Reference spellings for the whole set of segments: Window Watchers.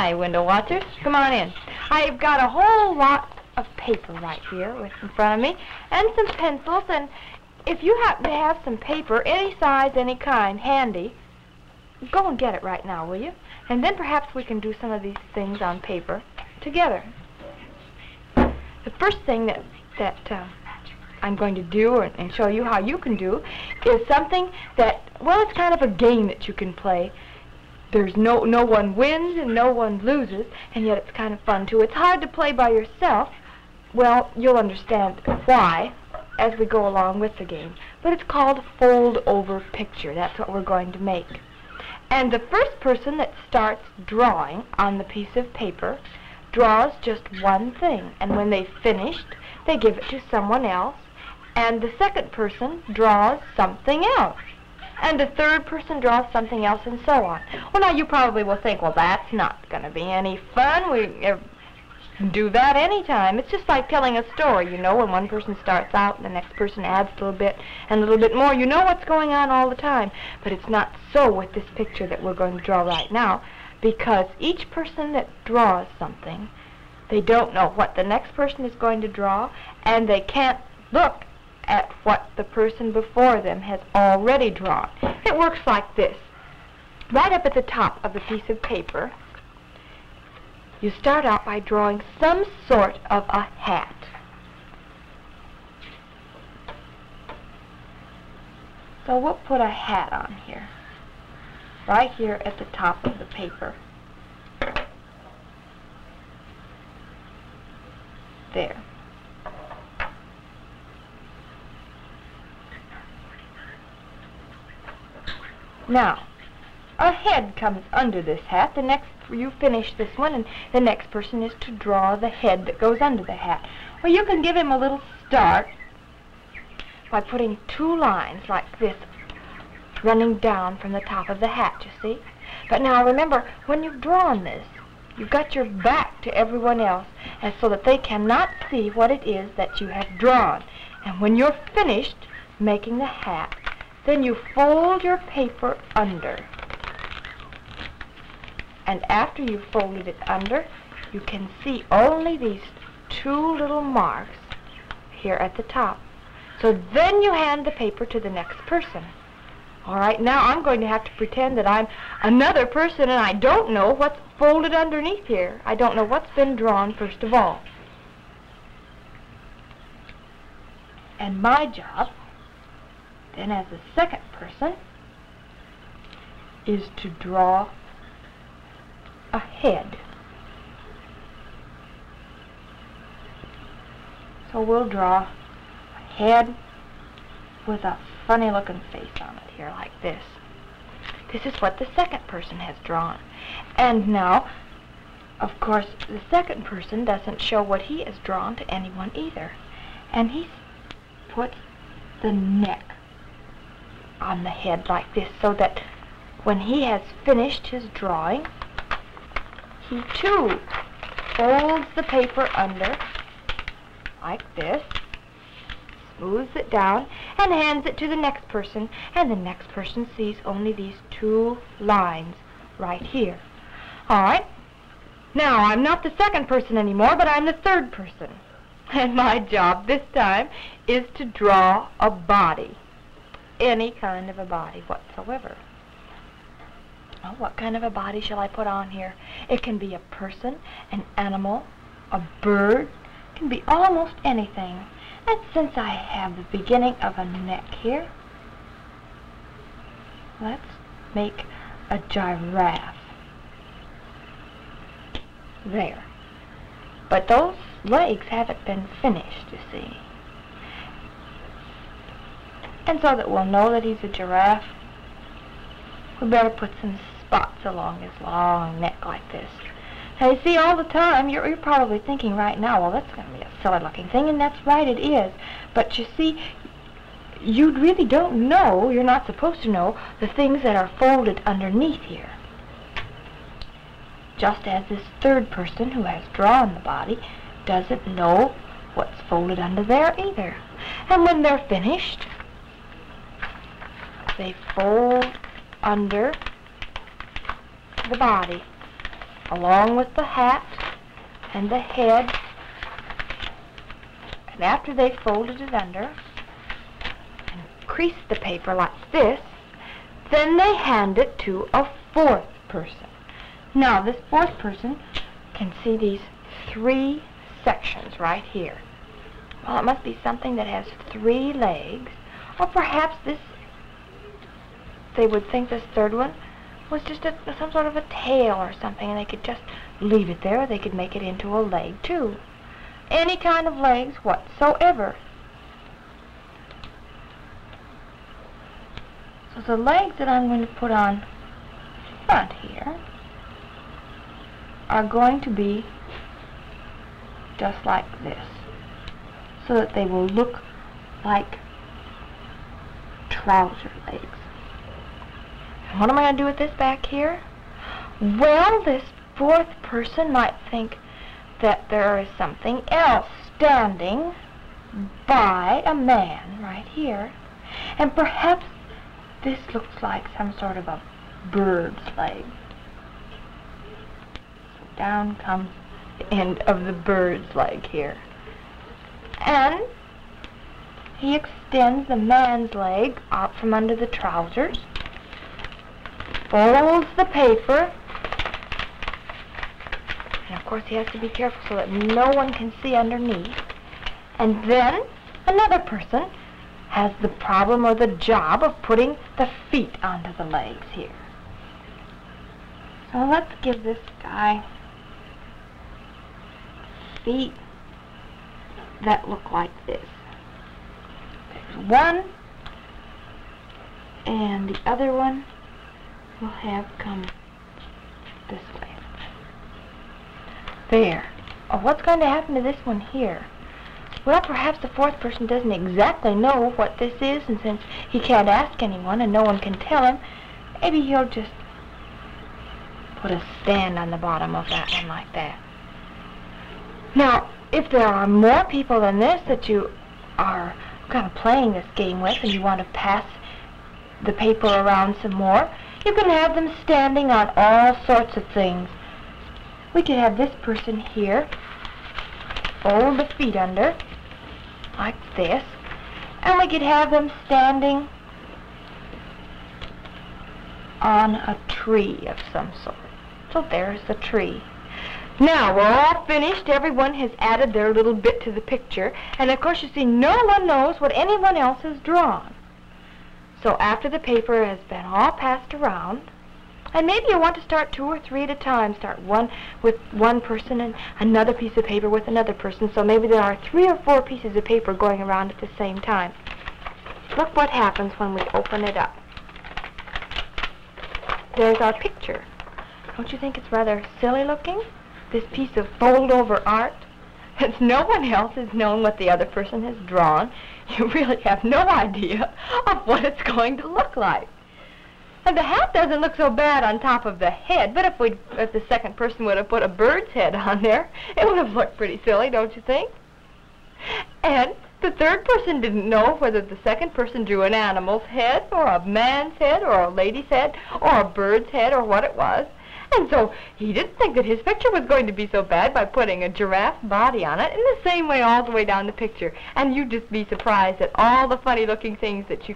Hi, Window Watchers. Come on in. I've got a whole lot of paper right here in front of me, and some pencils, and if you happen to have some paper, any size, any kind, handy, go and get it right now, will you? And then perhaps we can do some of these things on paper together. The first thing that I'm going to do and show you how you can do is something that, well, it's kind of a game that you can play. There's no one wins and no one loses, and yet it's kind of fun too. It's hard to play by yourself. Well, you'll understand why as we go along with the game. But it's called fold over picture. That's what we're going to make. And the first person that starts drawing on the piece of paper draws just one thing, and when they've finished, they give it to someone else, and the second person draws something else. And the third person draws something else, and so on. Well, now you probably will think, well, that's not going to be any fun. We do that any time. It's just like telling a story, you know, when one person starts out and the next person adds a little bit and a little bit more. You know what's going on all the time. But it's not so with this picture that we're going to draw right now, because each person that draws something, they don't know what the next person is going to draw, and they can't look at what the person before them has already drawn. It works like this. Right up at the top of the piece of paper, you start out by drawing some sort of a hat. So we'll put a hat on here, right here at the top of the paper. There. Now, a head comes under this hat. The next, you finish this one, and the next person is to draw the head that goes under the hat. Well, you can give him a little start by putting two lines like this, running down from the top of the hat, you see? But now remember, when you've drawn this, you've got your back to everyone else, and so that they cannot see what it is that you have drawn. And when you're finished making the hat, then you fold your paper under. And after you've folded it under, you can see only these two little marks here at the top. So then you hand the paper to the next person. All right, now I'm going to have to pretend that I'm another person and I don't know what's folded underneath here. I don't know what's been drawn first of all. And my job then as the second person is to draw a head. So we'll draw a head with a funny looking face on it here like this. This is what the second person has drawn. And now, of course, the second person doesn't show what he has drawn to anyone either. And he puts the neck on the head like this, so that when he has finished his drawing, he too folds the paper under like this, smooths it down, and hands it to the next person, and the next person sees only these two lines right here. All right, now I'm not the second person anymore, but I'm the third person, and my job this time is to draw a body. Any kind of a body whatsoever. Well, what kind of a body shall I put on here? It can be a person, an animal, a bird. It can be almost anything. And since I have the beginning of a neck here, let's make a giraffe. There. But those legs haven't been finished, you see. And so that we'll know that he's a giraffe, we better put some spots along his long neck like this. Now you see, all the time, you're probably thinking right now, well, that's going to be a silly looking thing, and that's right, it is. But you see, you really don't know, you're not supposed to know, the things that are folded underneath here. Just as this third person who has drawn the body doesn't know what's folded under there either. And when they're finished, they fold under the body along with the hat and the head. And after they folded it under and creased the paper like this, then they hand it to a fourth person. Now this fourth person can see these three sections right here. Well, it must be something that has three legs, or perhaps this, they would think this third one was just some sort of a tail or something, and they could just leave it there, or they could make it into a leg too. Any kind of legs whatsoever. So the legs that I'm going to put on front here are going to be just like this, so that they will look like trouser legs. And what am I going to do with this back here? Well, this fourth person might think that there is something else standing by a man right here, and perhaps this looks like some sort of a bird's leg. So down comes the end of the bird's leg here, and he extends the man's leg out from under the trousers, folds the paper, and of course he has to be careful so that no one can see underneath. And then another person has the problem or the job of putting the feet onto the legs here. So let's give this guy feet that look like this. There's one, and the other one will have come this way. There. Oh, what's going to happen to this one here? Well, perhaps the fourth person doesn't exactly know what this is, and since he can't ask anyone and no one can tell him, maybe he'll just put a stand on the bottom of that one like that. Now, if there are more people than this that you are kind of playing this game with and you want to pass the paper around some more, you can have them standing on all sorts of things. We could have this person here fold the feet under like this, and we could have them standing on a tree of some sort. So there's the tree. Now we're all finished. Everyone has added their little bit to the picture, and of course you see no one knows what anyone else has drawn. So after the paper has been all passed around, and maybe you want to start two or three at a time. Start one with one person and another piece of paper with another person. So maybe there are three or four pieces of paper going around at the same time. Look what happens when we open it up. There's our picture. Don't you think it's rather silly looking? This piece of fold-over art. Since no one else has known what the other person has drawn, you really have no idea of what it's going to look like. And the hat doesn't look so bad on top of the head, but if the second person would have put a bird's head on there, it would have looked pretty silly, don't you think? And the third person didn't know whether the second person drew an animal's head, or a man's head, or a lady's head, or a bird's head, or what it was. And so he didn't think that his picture was going to be so bad by putting a giraffe's body on it in the same way all the way down the picture. And you'd just be surprised at all the funny-looking things that you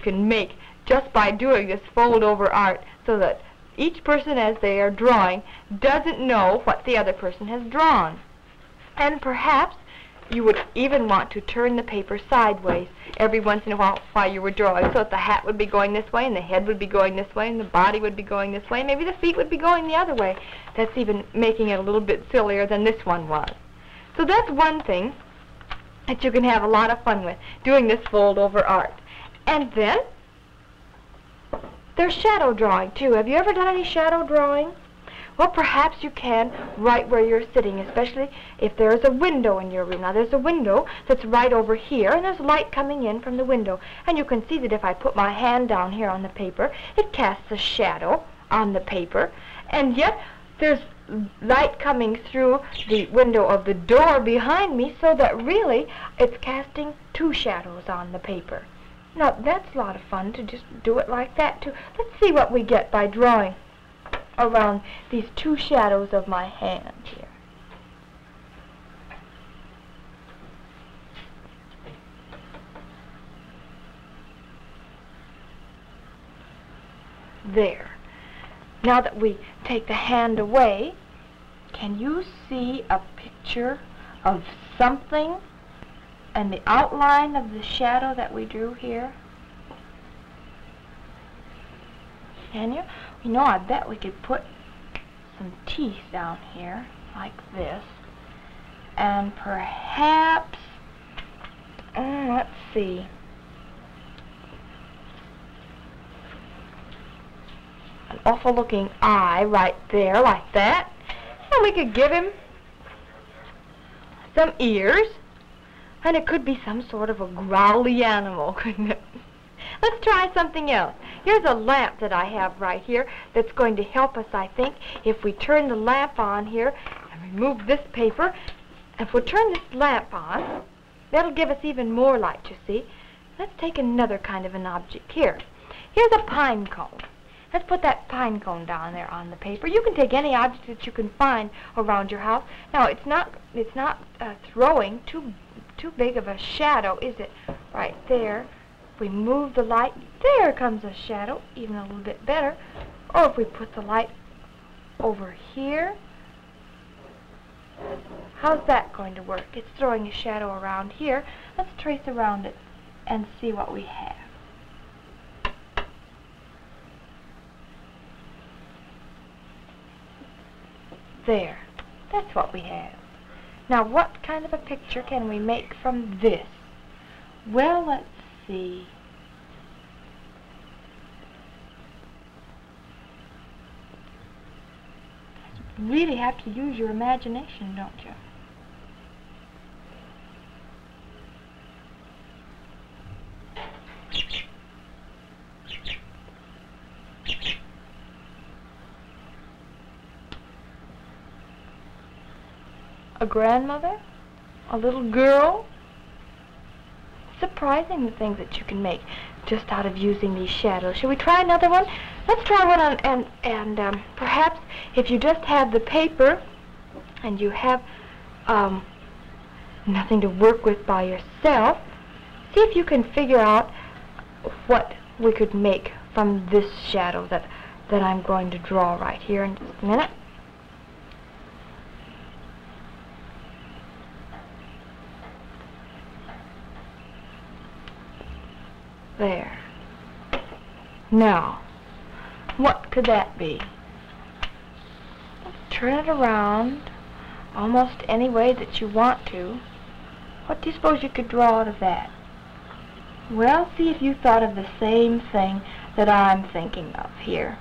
can make just by doing this fold-over art, so that each person as they are drawing doesn't know what the other person has drawn. And perhaps you would even want to turn the paper sideways every once in a while you were drawing, so that the hat would be going this way, and the head would be going this way, and the body would be going this way, maybe the feet would be going the other way. That's even making it a little bit sillier than this one was. So that's one thing that you can have a lot of fun with, doing this fold-over art. And then there's shadow drawing, too. Have you ever done any shadow drawing? Well, perhaps you can right where you're sitting, especially if there's a window in your room. Now, there's a window that's right over here, and there's light coming in from the window. And you can see that if I put my hand down here on the paper, it casts a shadow on the paper. And yet, there's light coming through the window of the door behind me, so that really, it's casting two shadows on the paper. Now, that's a lot of fun to just do it like that, too. Let's see what we get by drawing around these two shadows of my hand here. There. Now that we take the hand away, can you see a picture of something and the outline of the shadow that we drew here? Can you? You know, I bet we could put some teeth down here, like this, and perhaps, let's see. An awful looking eye right there, like that. And we could give him some ears, and it could be some sort of a growly animal, couldn't it? Let's try something else. Here's a lamp that I have right here that's going to help us, I think, if we turn the lamp on here and remove this paper. If we turn this lamp on, that'll give us even more light, you see. Let's take another kind of an object here. Here's a pine cone. Let's put that pine cone down there on the paper. You can take any object that you can find around your house. Now, it's not throwing too big of a shadow, is it? Right there. If we move the light, there comes a shadow, even a little bit better. Or if we put the light over here, how's that going to work? It's throwing a shadow around here. Let's trace around it and see what we have. There. That's what we have. Now, what kind of a picture can we make from this? Well, let's see. You really have to use your imagination, don't you? A grandmother, a little girl. Surprising the things that you can make just out of using these shadows. Shall we try another one? Let's try one on, and perhaps if you just have the paper and you have nothing to work with by yourself, see if you can figure out what we could make from this shadow that I'm going to draw right here in just a minute. There. Now, what could that be? Turn it around almost any way that you want to. What do you suppose you could draw out of that? Well, see if you thought of the same thing that I'm thinking of here.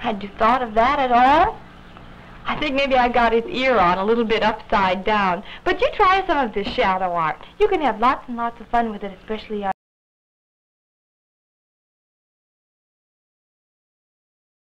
Had you thought of that at all? I think maybe I got his ear on a little bit upside down. But you try some of this shadow art. You can have lots and lots of fun with it, especially